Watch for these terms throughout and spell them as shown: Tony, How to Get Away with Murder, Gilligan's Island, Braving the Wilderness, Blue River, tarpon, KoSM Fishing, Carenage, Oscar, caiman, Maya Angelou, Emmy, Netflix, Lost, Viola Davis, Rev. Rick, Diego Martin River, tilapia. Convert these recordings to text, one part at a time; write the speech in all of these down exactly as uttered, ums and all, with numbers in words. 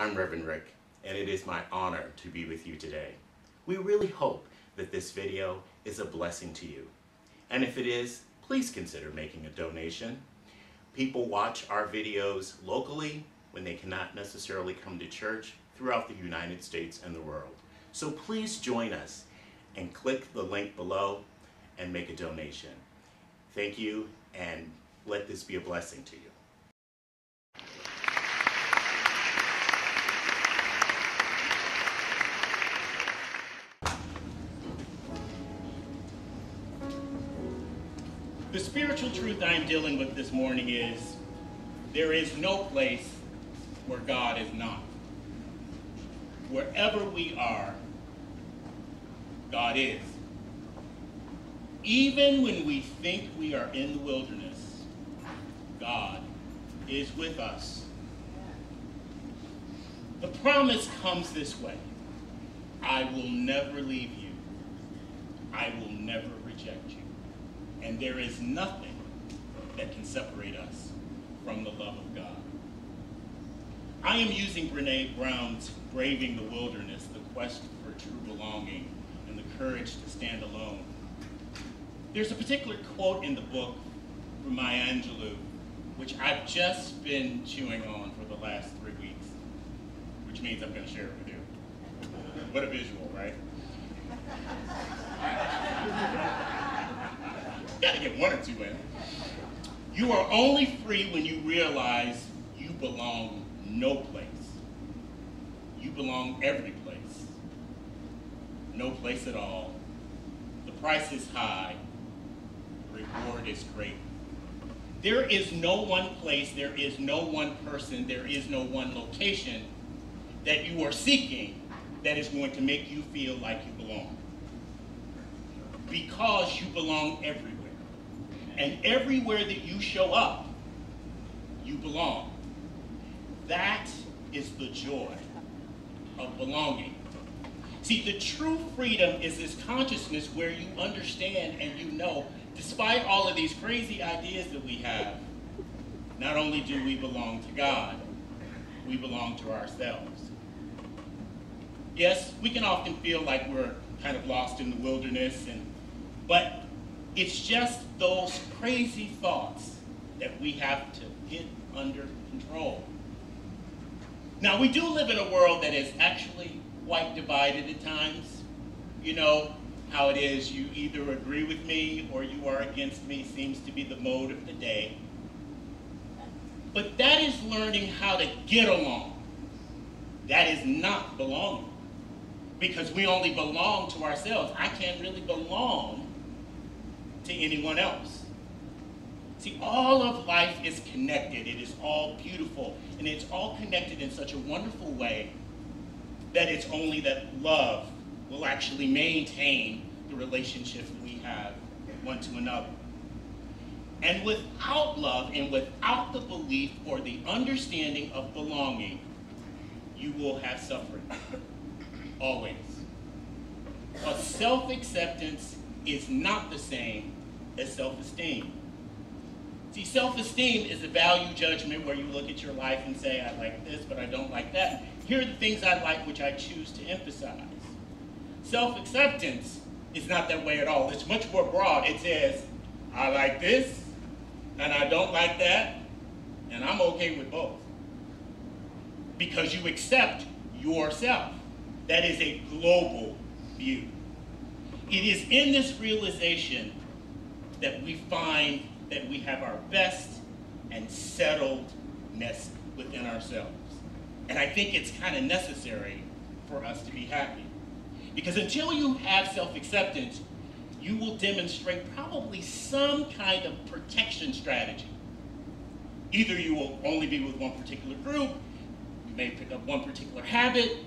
I'm Reverend Rick, and it is my honor to be with you today. We really hope that this video is a blessing to you. And if it is, please consider making a donation. People watch our videos locally when they cannot necessarily come to church throughout the United States and the world. So please join us and click the link below and make a donation. Thank you, and let this be a blessing to you. The spiritual truth I am dealing with this morning is there is no place where God is not. Wherever we are, God is. Even when we think we are in the wilderness, God is with us. The promise comes this way: I will never leave you. I will never reject you. And there is nothing that can separate us from the love of God. I am using Brene Brown's Braving the Wilderness, the quest for true belonging and the courage to stand alone. There's a particular quote in the book from Maya Angelou, which I've just been chewing on for the last three weeks, which means I'm going to share it with you. What a visual, right? Gotta get one or two in. You are only free when you realize you belong no place. You belong every place. No place at all. The price is high. The reward is great. There is no one place, there is no one person, there is no one location that you are seeking that is going to make you feel like you belong. Because you belong everywhere. And everywhere that you show up, you belong. That is the joy of belonging. See, the true freedom is this consciousness where you understand and you know, despite all of these crazy ideas that we have, not only do we belong to God, we belong to ourselves. Yes, we can often feel like we're kind of lost in the wilderness, and but it's just those crazy thoughts that we have to get under control. Now, we do live in a world that is actually quite divided at times. You know how it is, you either agree with me or you are against me, seems to be the mode of the day. But that is learning how to get along. That is not belonging. Because we only belong to ourselves. I can't really belong to anyone else. See, all of life is connected. It is all beautiful, and it's all connected in such a wonderful way that it's only that love will actually maintain the relationship that we have one to another. And without love and without the belief or the understanding of belonging, you will have suffering, always. But self-acceptance is not the same as self-esteem. See, self-esteem is a value judgment where you look at your life and say, I like this, but I don't like that. Here are the things I like which I choose to emphasize. Self-acceptance is not that way at all. It's much more broad. It says, I like this, and I don't like that, and I'm okay with both. Because you accept yourself. That is a global view. It is in this realization that we find that we have our best and settledness within ourselves. And I think it's kind of necessary for us to be happy. Because until you have self-acceptance, you will demonstrate probably some kind of protection strategy. Either you will only be with one particular group, you may pick up one particular habit,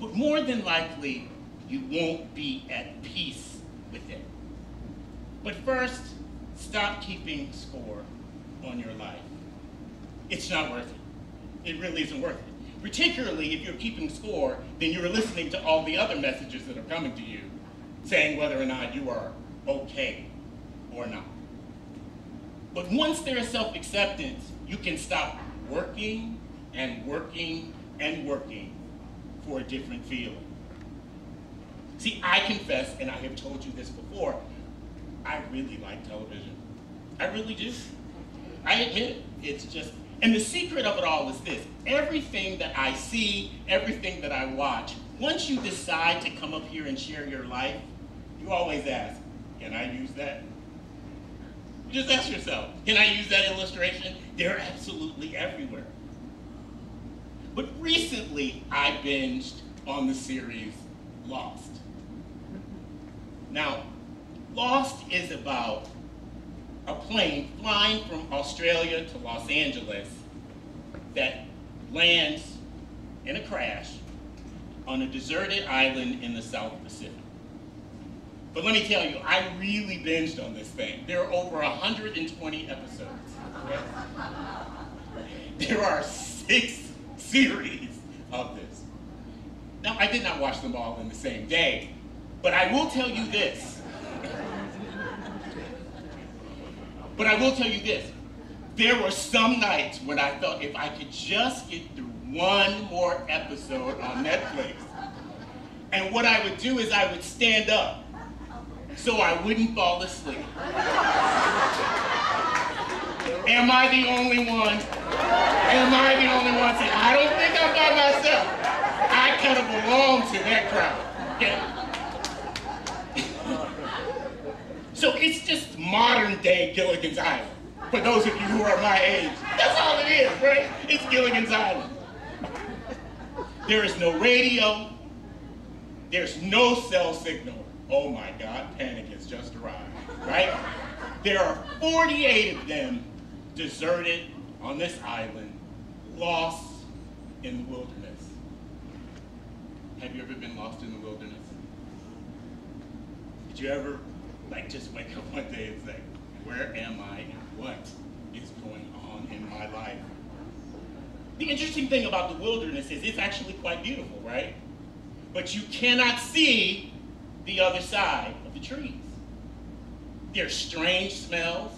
but more than likely, you won't be at peace with it. But first, stop keeping score on your life. It's not worth it. It really isn't worth it. Particularly if you're keeping score, then you're listening to all the other messages that are coming to you, saying whether or not you are okay or not. But once there is self-acceptance, you can stop working and working and working for a different field. See, I confess, and I have told you this before, I really like television. I really do. I admit it. It's just, and the secret of it all is this. Everything that I see, everything that I watch, once you decide to come up here and share your life, you always ask, can I use that? You just ask yourself, can I use that illustration? They're absolutely everywhere. But recently, I binged on the series Lost. Now, Lost is about a plane flying from Australia to Los Angeles that lands in a crash on a deserted island in the South Pacific. But let me tell you, I really binged on this thing. There are over one hundred twenty episodes. Okay? There are six series of this. Now, I did not watch them all in the same day, but I will tell you this. But I will tell you this. There were some nights when I felt if I could just get through one more episode on Netflix. And what I would do is I would stand up so I wouldn't fall asleep. Am I the only one? Am I the only one? See, I don't think I'm by myself. I kind of belong to that crowd. Okay? So it's just modern day Gilligan's Island. For those of you who are my age, that's all it is, right? It's Gilligan's Island. There is no radio. There's no cell signal. Oh my God, panic has just arrived, right? There are forty-eight of them deserted on this island, lost in the wilderness. Have you ever been lost in the wilderness? Did you ever like just wake up one day and say, where am I and what is going on in my life? The interesting thing about the wilderness is it's actually quite beautiful, right? But you cannot see the other side of the trees. There's strange smells,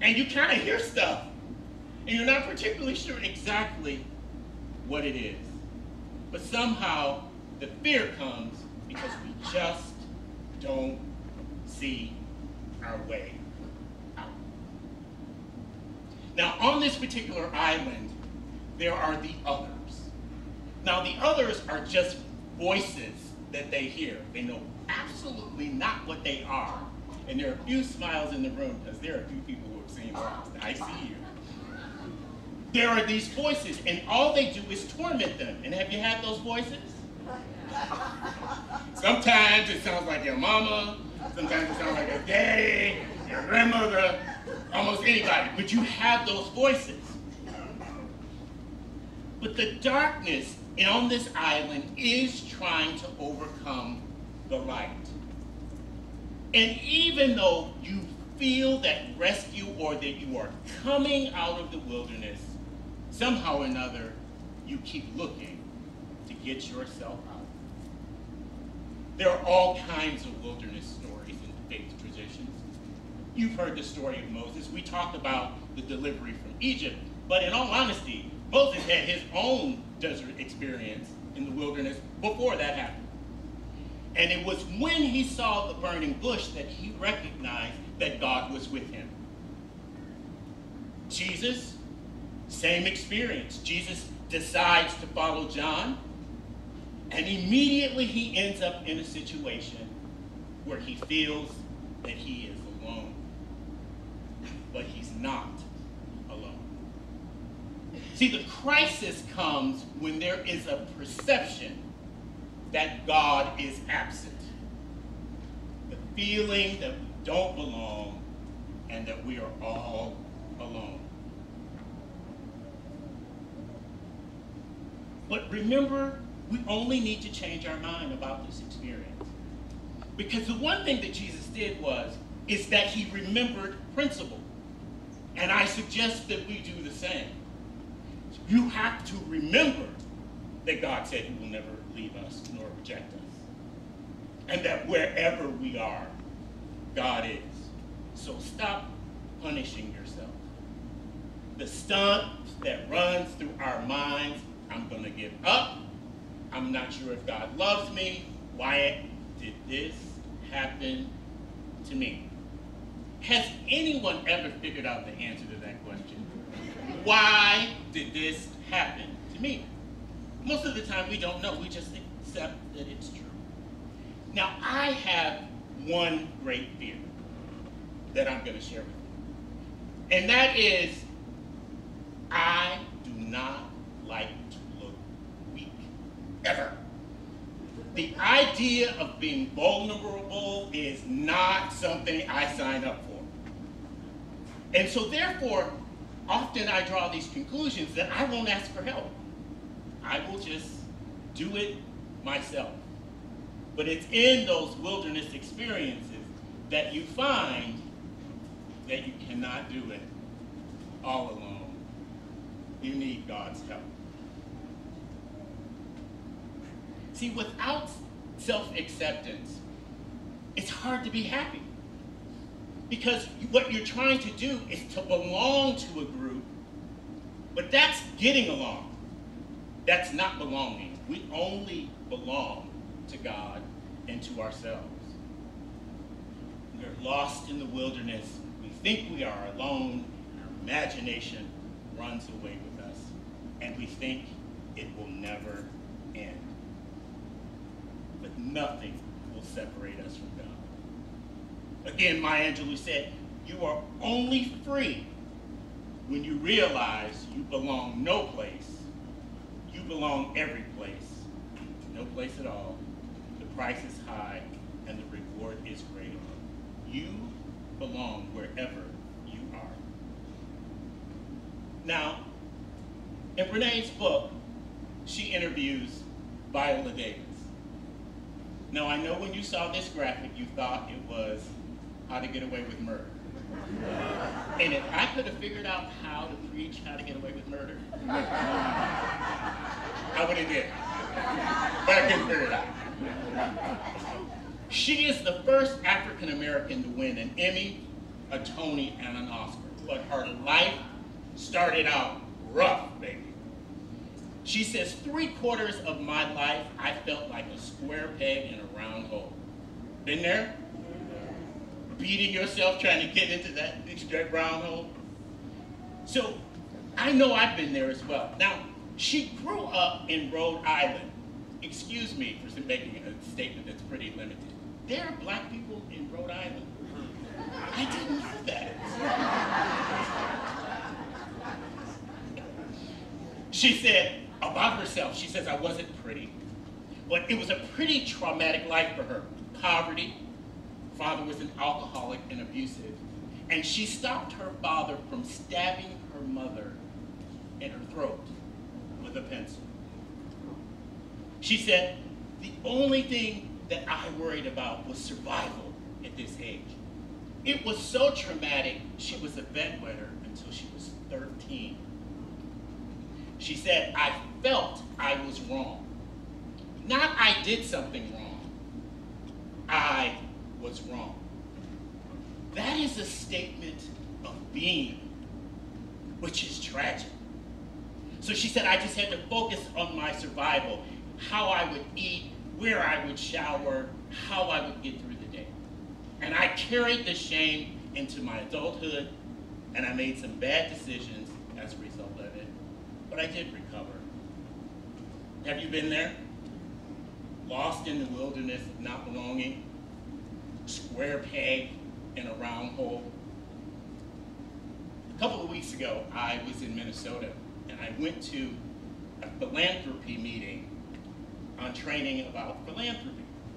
and you kind of hear stuff, and you're not particularly sure exactly what it is. But somehow, the fear comes because we just don't see our way out. Now, on this particular island, there are the others. Now, the others are just voices that they hear. They know absolutely not what they are. And there are a few smiles in the room because there are a few people who have seen Lost. I see you. There are these voices, and all they do is torment them. And have you had those voices? Sometimes it sounds like your mama. Sometimes it sounds like your daddy, your grandmother, almost anybody. But you have those voices. But the darkness and on this island is trying to overcome the light. And even though you feel that rescue or that you are coming out of the wilderness, somehow or another, you keep looking to get yourself out. There are all kinds of wilderness stories and faith traditions. You've heard the story of Moses. We talked about the delivery from Egypt, but in all honesty, Moses had his own desert experience in the wilderness before that happened. And it was when he saw the burning bush that he recognized that God was with him. Jesus, same experience. Jesus decides to follow John, and immediately he ends up in a situation where he feels that he is alone. But he's not. See, the crisis comes when there is a perception that God is absent. The feeling that we don't belong and that we are all alone. But remember, we only need to change our mind about this experience. Because the one thing that Jesus did was, is that he remembered principle. And I suggest that we do the same. You have to remember that God said he will never leave us nor reject us. And that wherever we are, God is. So stop punishing yourself. The stunt that runs through our minds, I'm gonna give up. I'm not sure if God loves me. Why did this happen to me? Has anyone ever figured out the answer to that question? Why did this happen to me? Most of the time we don't know, we just accept that it's true. Now I have one great fear that I'm gonna share with you. And that is, I do not like to look weak, ever. The idea of being vulnerable is not something I sign up for. And so therefore, often I draw these conclusions that I won't ask for help. I will just do it myself. But it's in those wilderness experiences that you find that you cannot do it all alone. You need God's help. See, without self-acceptance, it's hard to be happy. Because what you're trying to do is to belong to a group, but that's getting along. That's not belonging. We only belong to God and to ourselves. We're lost in the wilderness. We think we are alone. Our imagination runs away with us, and we think it will never end. But nothing will separate us from God. Again, Maya Angelou said, "You are only free when you realize you belong no place. You belong every place, no place at all. The price is high and the reward is great. You belong wherever you are." Now, in Brené's book, she interviews Viola Davis. Now, I know when you saw this graphic, you thought it was How to Get Away with Murder. And if I could have figured out how to preach How to Get Away with Murder, I would have did. But I couldn't figure it out. She is the first African American to win an Emmy, a Tony, and an Oscar. But her life started out rough, baby. She says, three quarters of my life, I felt like a square peg in a round hole. Been there? Beating yourself trying to get into that, into that round hole? So I know I've been there as well. Now, she grew up in Rhode Island. Excuse me for making a statement that's pretty limited. There are black people in Rhode Island. I didn't know that. She said about herself, she says, "I wasn't pretty." But it was a pretty traumatic life for her. Poverty, father was an alcoholic and abusive. And she stopped her father from stabbing her mother in her throat with a pencil. She said, "The only thing that I worried about was survival at this age." It was so traumatic, she was a bedwetter until she was thirteen. She said, "I felt I was wrong. Not I did something wrong. I was wrong." That is a statement of being, which is tragic. So she said, "I just had to focus on my survival, how I would eat, where I would shower, how I would get through the day. And I carried the shame into my adulthood, and I made some bad decisions as a result of it, but I did recover." Have you been there? Lost in the wilderness of not belonging? Square peg in a round hole? A couple of weeks ago, I was in Minnesota, and I went to a philanthropy meeting on training about philanthropy.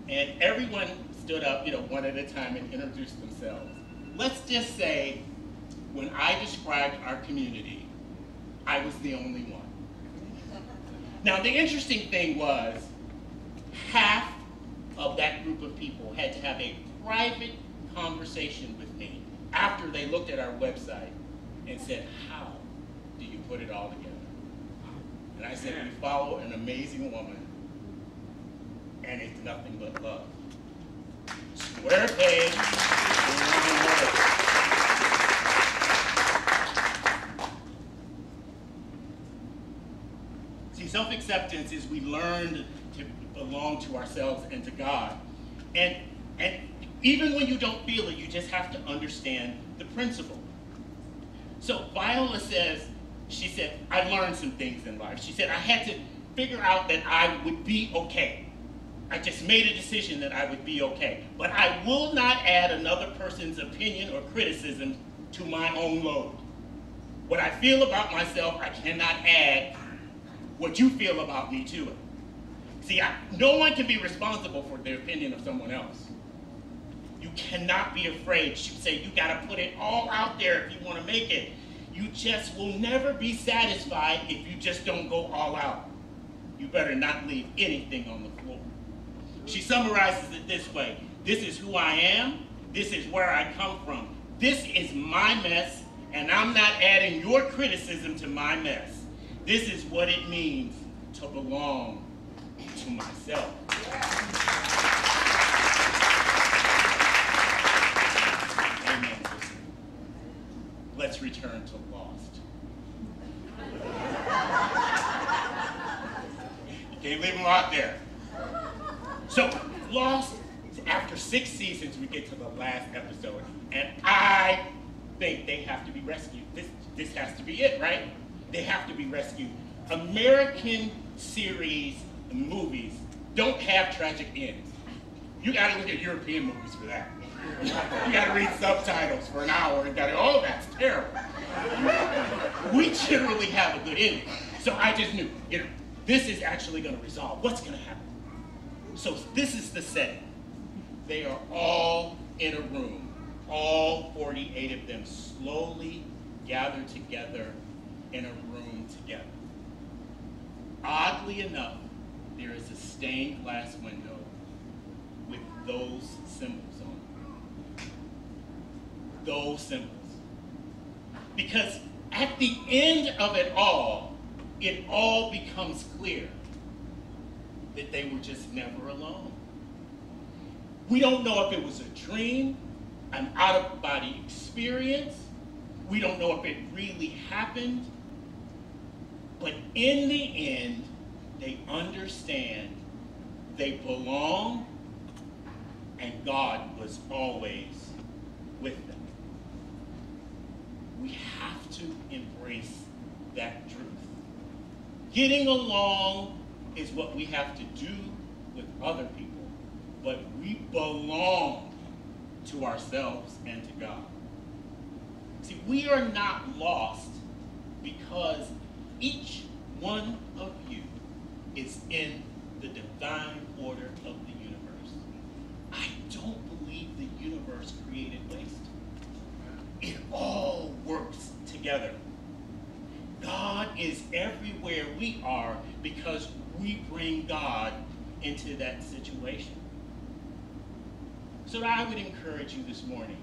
And everyone stood up, you know, one at a time and introduced themselves. Let's just say, when I described our community, I was the only one. Now, the interesting thing was, half of that group of people had to have a private conversation with me after they looked at our website and said, "How do you put it all together?" And I said, "We follow an amazing woman, and it's nothing but love." Square peg. See, self-acceptance is we learn to belong to ourselves and to God. And, and even when you don't feel it, you just have to understand the principle. So Viola says, she said, I learned some things in life. She said, I had to figure out that I would be okay. I just made a decision that I would be okay. But I will not add another person's opinion or criticism to my own load. What I feel about myself, I cannot add what you feel about me to it. See, I, no one can be responsible for their opinion of someone else. You cannot be afraid. She said, you gotta put it all out there if you wanna make it. You just will never be satisfied if you just don't go all out. You better not leave anything on the floor. She summarizes it this way. This is who I am. This is where I come from. This is my mess, and I'm not adding your criticism to my mess. This is what it means to belong to myself. Yeah. Amen. Let's return to Lost. You can't leave them out there. So, Lost, after six seasons, we get to the last episode, and I think they have to be rescued. This, this has to be it, right? They have to be rescued. American series and movies don't have tragic ends. You gotta look at European movies for that. You gotta read subtitles for an hour and gotta, oh, that's terrible. We generally have a good ending. So I just knew, you know, this is actually gonna resolve. What's gonna happen? So this is the setting. They are all in a room. All forty-eight of them slowly gather together in a room together. Oddly enough, there is a stained glass window with those symbols on it. Those symbols. Because at the end of it all, it all becomes clear that they were just never alone. We don't know if it was a dream, an out-of-body experience. We don't know if it really happened. But in the end, they understand they belong, and God was always with them. We have to embrace that truth. Getting along is what we have to do with other people, but we belong to ourselves and to God. See, we are not lost because each one of you is in the divine order of the universe. I don't believe the universe created waste. It all works together. God is everywhere we are because we bring God into that situation. So I would encourage you this morning,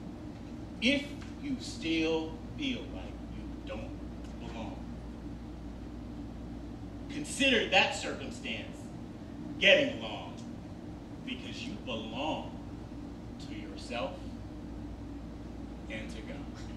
if you still feel like you don't belong, consider that circumstance getting along, because you belong to yourself and to God.